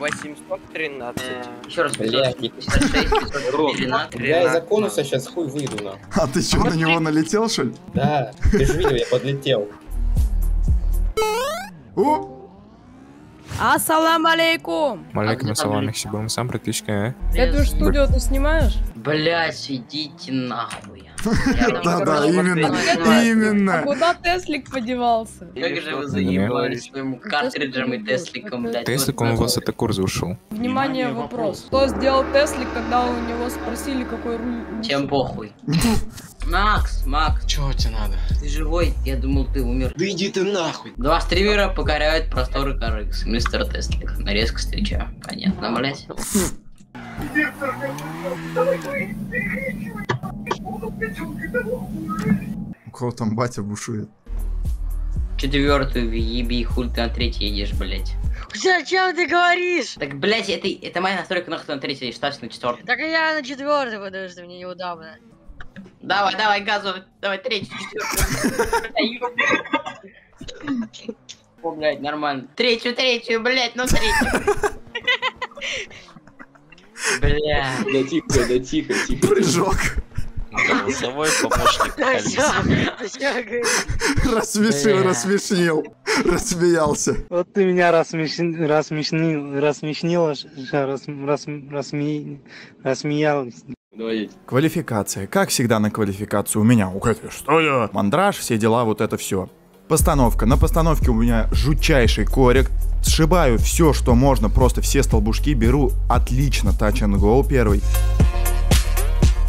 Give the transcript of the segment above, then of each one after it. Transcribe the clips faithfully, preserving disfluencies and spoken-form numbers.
восемьсот тринадцать. Еще раз, блядь, я из-за конуса сейчас хуй выйду на. А ты что, на него налетел, что ли? Да, ты же видел, я подлетел. Ассалам алейкум! Малейкум ассалам, Ихсибам, сам практически. Эту студию ты снимаешь? Блядь, идите нахуй. Да-да, именно, именно. Куда Теслик подевался? Как же вы заебались своим картриджем и Тесликом, блядь. Теслик, он у вас это курс ушел. Внимание, вопрос. Что сделал Теслик, когда у него спросили, какой руль? Чем похуй. Макс, Макс. Чего тебе надо? Ты живой, я думал, ты умер. Да иди ты нахуй. Два стримера покоряют просторы Карыкс. Мистер Теслик, нарезка встреча. Понятно, блядь. У кого там батя бушует? Четвертую еби, хуль ты на третий едешь, блять. О чем ты говоришь? Так, блять, это, это моя настройка, нахуй ты на третий едешь, ставься на четвертый. Так я на четвертый, потому что мне неудобно. Давай, давай, газу, давай, третий, четвертый. О, блять, нормально. Третью, третью, блять, ну третью. Бля. Да тихо, да тихо, тихо. Прыжок. Голосовой помощник Алиса. Рассмешил, рассмешнил. Рассмеялся. Вот ты меня рассмешнил, рассмешнил, рассмешнила, рассмеялась. Квалификация. Как всегда на квалификацию у меня. У Кэтвиш, что я? Мандраж, все дела, вот это все. Постановка. На постановке у меня жутчайший корик. Сшибаю все, что можно, просто все столбушки. Беру отлично touch and go первый.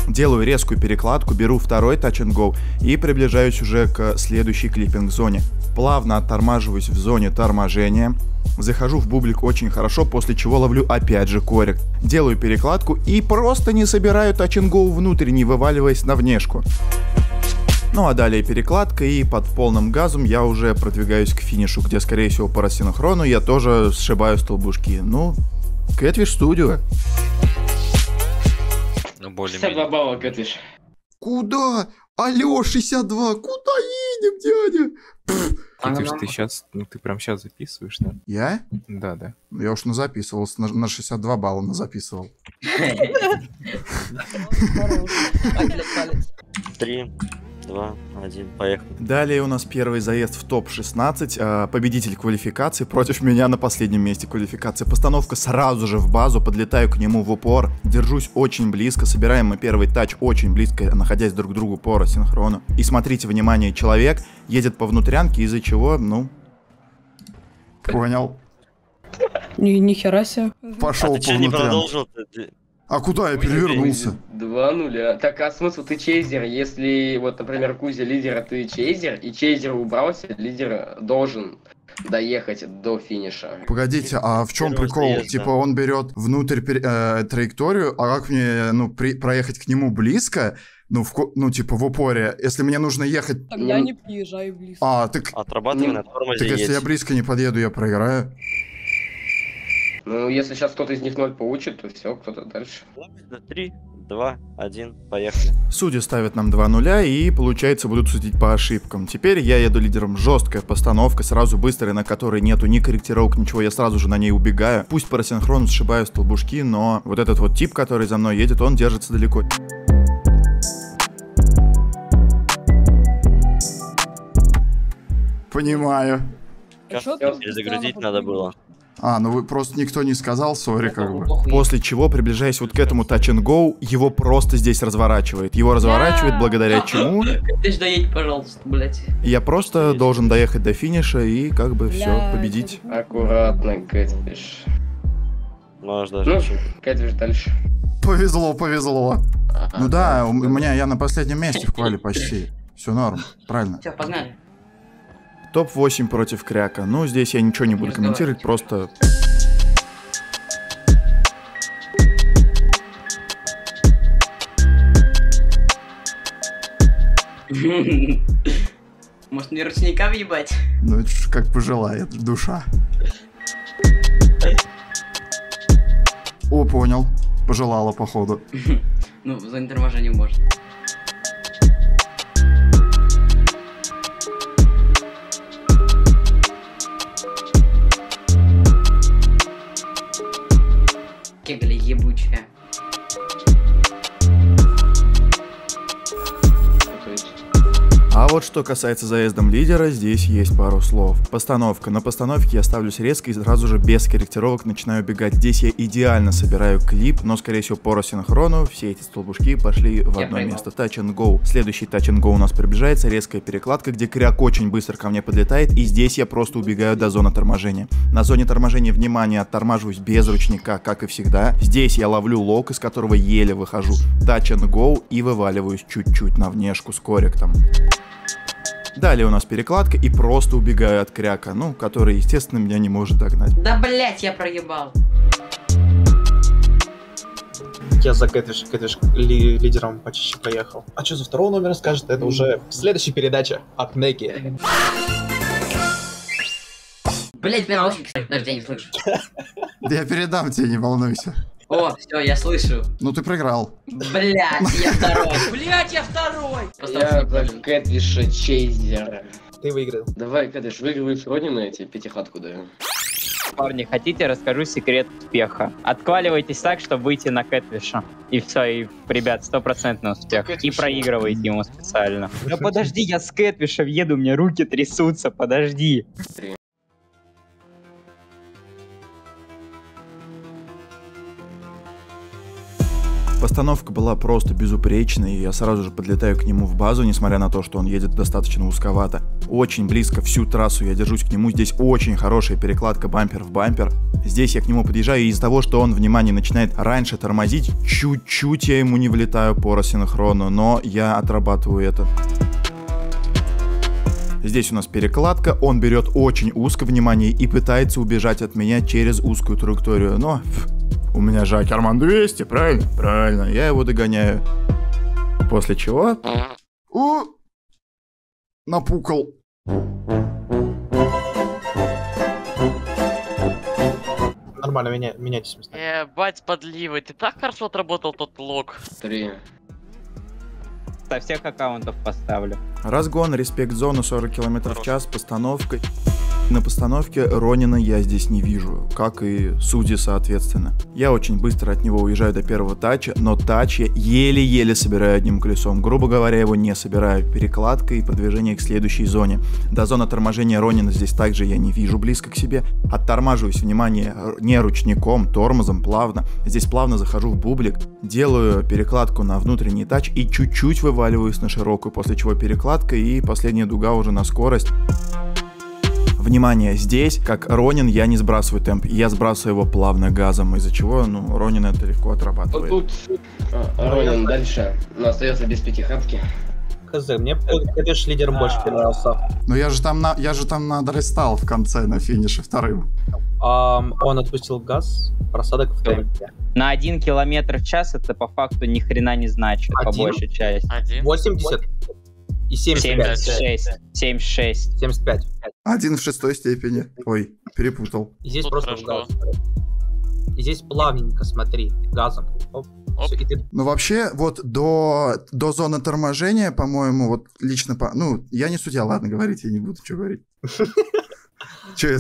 Делаю резкую перекладку, беру второй touch and go и приближаюсь уже к следующей клиппинг-зоне. Плавно оттормаживаюсь в зоне торможения. Захожу в бублик очень хорошо, после чего ловлю опять же корик. Делаю перекладку и просто не собираю touch and go внутрь, не вываливаясь на внешку. Ну а далее перекладка, и под полным газом я уже продвигаюсь к финишу, где, скорее всего, по рассинхрону я тоже сшибаю столбушки. Ну, Кэтвиш студио. Ну, более шестьдесят два балла, Кэтвиш. Куда? Алло, шестьдесят два, куда едем, дядя? Кэтвиш, ты сейчас, ну ты прям сейчас записываешь, да? Я? Да, да. Я уж назаписывал, на, на шестьдесят два балла назаписывал. Три. два, один, поехали. Далее у нас первый заезд в топ шестнадцать. Победитель квалификации против меня на последнем месте квалификации. Постановка сразу же в базу, подлетаю к нему в упор. Держусь очень близко, собираем мы первый тач очень близко, находясь друг к другу по рассинхрону. И смотрите, внимание, человек едет по внутрянке, из-за чего, ну... Понял. Нихера себе. Пошел по внутрянке. А куда я перевернулся? Два нуля. Так, а смысл, ты чейзер, если, вот, например, Кузя лидер, а ты чейзер, и чейзер убрался, лидер должен доехать до финиша. Погодите, а в чем прикол? Заезд, типа, да. Он берет внутрь э, траекторию, а как мне, ну, при, проехать к нему близко? Ну, в, ну, типа, в упоре. Если мне нужно ехать... Тогда ну... не приезжай близко. А, так... Отрабатывай ну, на тормозе. Так если я близко не подъеду, я проиграю. Ну, если сейчас кто-то из них ноль получит, то все, кто-то дальше. три, два, один, поехали. Судьи ставят нам два нуля и, получается, будут судить по ошибкам. Теперь я еду лидером. Жесткая постановка, сразу быстрая, на которой нету ни корректировок, ничего. Я сразу же на ней убегаю. Пусть по рассинхрону сшибаю столбушки, но вот этот вот тип, который за мной едет, он держится далеко. Понимаю. Как-то перезагрузить надо было. А, ну вы просто никто не сказал, сори, как бы. После чего, приближаясь вот к этому touch and go, его просто здесь разворачивает. Его разворачивает, благодаря чему... Ты ж доедь, пожалуйста, блядь. Я просто должен доехать до финиша и как бы все, победить. Аккуратно, Кэтвиш. Можно даже. Кэтвиш дальше. Повезло, повезло. Ну да, у меня я на последнем месте в квале почти. Все норм, правильно. Все, погнали. топ восемь против Кряка. Ну, здесь я ничего не буду комментировать, просто... Может, мне ручника въебать? Ну, это ж как пожелает душа. О, понял. Пожелала, походу. Ну, за торможение можно. Кегли ебучая. А вот что касается заездом лидера, здесь есть пару слов. Постановка. На постановке я ставлюсь резко и сразу же без корректировок начинаю бегать. Здесь я идеально собираю клип, но скорее всего по рассинхрону все эти столбушки пошли в одно место. Touch and go. Следующий touch and go у нас приближается, резкая перекладка, где кряк очень быстро ко мне подлетает, и здесь я просто убегаю до зоны торможения. На зоне торможения, внимание, оттормаживаюсь без ручника, как и всегда. Здесь я ловлю лок, из которого еле выхожу. Touch and go и вываливаюсь чуть-чуть на внешку с корректом. Далее у нас перекладка и просто убегаю от кряка, ну, который, естественно, меня не может догнать. Да, блять, я проебал. Я за Кэтвиш, Кэтвиш ли, лидером почти поехал. А что за второго номера скажет, это уже в следующей передаче от Неки. Блять, меня наушники, даже я не слышу. Да я передам тебе, не волнуйся. О, все, я слышу. Ну ты проиграл. Блять, я второй. Блять, я второй. Я так Кэтвиша чейзер. Ты выиграл. Давай, Кэтвиш, выигрывай Ронина, я тебе пятихатку даю. Парни, хотите, расскажу секрет успеха. Откваливайтесь так, чтобы выйти на Кэтвиша. И все, и, ребят, стопроцентный успех. И проигрываете ему специально. Да подожди, я с Кэтвишем еду, у меня руки трясутся, подожди. Постановка была просто безупречной, и я сразу же подлетаю к нему в базу, несмотря на то, что он едет достаточно узковато. Очень близко, всю трассу я держусь к нему, здесь очень хорошая перекладка бампер в бампер. Здесь я к нему подъезжаю, и из-за того, что он, внимание, начинает раньше тормозить, чуть-чуть я ему не влетаю по рассинхрону, но я отрабатываю это. Здесь у нас перекладка, он берет очень узко, внимание, и пытается убежать от меня через узкую траекторию, но... У меня же Акерман двести, правильно? Правильно, я его догоняю. После чего... О! Напукал. Нормально, меня, меняйтесь местами. Ебать, подливы, ты так хорошо отработал тот лог. Три. Со всех аккаунтов поставлю. Разгон, респект зону, сорок километров в час, постановка... На постановке Ронина я здесь не вижу, как и судьи соответственно. Я очень быстро от него уезжаю до первого тача, но тач я еле-еле собираю одним колесом. Грубо говоря, его не собираю. Перекладка и подвижение к следующей зоне. До зоны торможения Ронина здесь также я не вижу близко к себе. Оттормаживаюсь, внимание, не ручником, тормозом, плавно. Здесь плавно захожу в бублик, делаю перекладку на внутренний тач и чуть-чуть вываливаюсь на широкую, после чего перекладка и последняя дуга уже на скорость. Внимание, здесь, как Ронин, я не сбрасываю темп, я сбрасываю его плавно газом, из-за чего, ну, Ронин это легко отрабатывает. Тут Ронин дальше, но остается без пятихатки. Хз, мне Кэтвиш лидером больше понравился. Ну я же там на, я же там надрестал в конце, на финише вторым. Он отпустил газ, просадок в темпе. На один километр в час это по факту ни хрена не значит, по большей части. восемьдесят? И семьдесят шесть. семьдесят шесть. семьдесят пять. Один в шестой степени. Ой, перепутал. И здесь тут просто газ. И здесь плавненько, смотри, газом. Оп. Оп. Все, ты... Ну вообще, вот до, до зоны торможения, по-моему, вот лично по... Ну, я не судья, ладно, говорить, я не буду что говорить. Че это?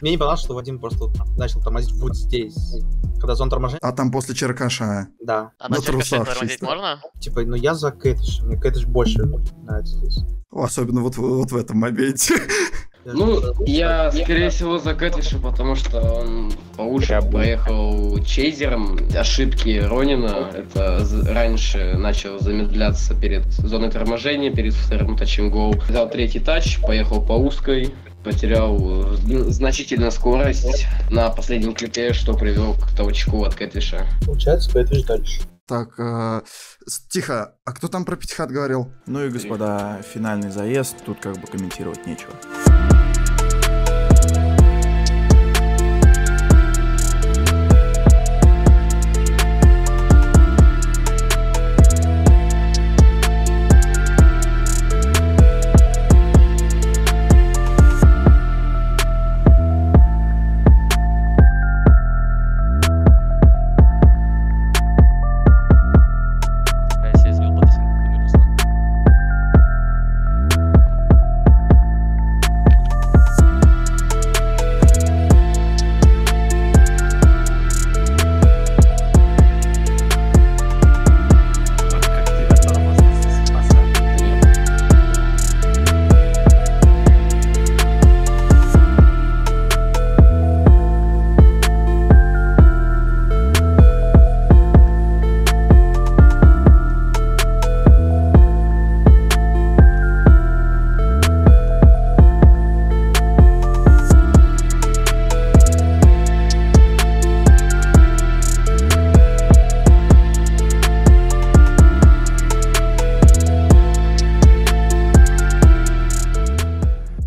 Мне не понравилось, что Вадим просто начал тормозить вот здесь. Когда зона торможения. А там после Черкаша. Да. А на Черкаше тормозить можно? Типа, ну я за Кэтвиш. Мне Кэтвиш больше нравится здесь. Особенно вот, вот в этом моменте. Ну, я, скорее всего, за Кэтвиша, потому что он получше поехал чейзером. Ошибки Ронина, это раньше начал замедляться перед зоной торможения, перед вторым тач-н-гоу. Взял третий тач, поехал по узкой, потерял значительно скорость на последнем клипе, что привел к толчку от Кэтвиша. Получается, Кэтвиш дальше. Так, э, тихо, а кто там про пятихат говорил? Ну и, господа, финальный заезд, тут как бы комментировать нечего.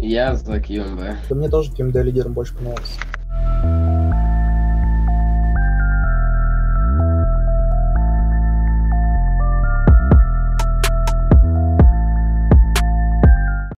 Я за КМД. Да мне тоже КМД лидером больше понравился.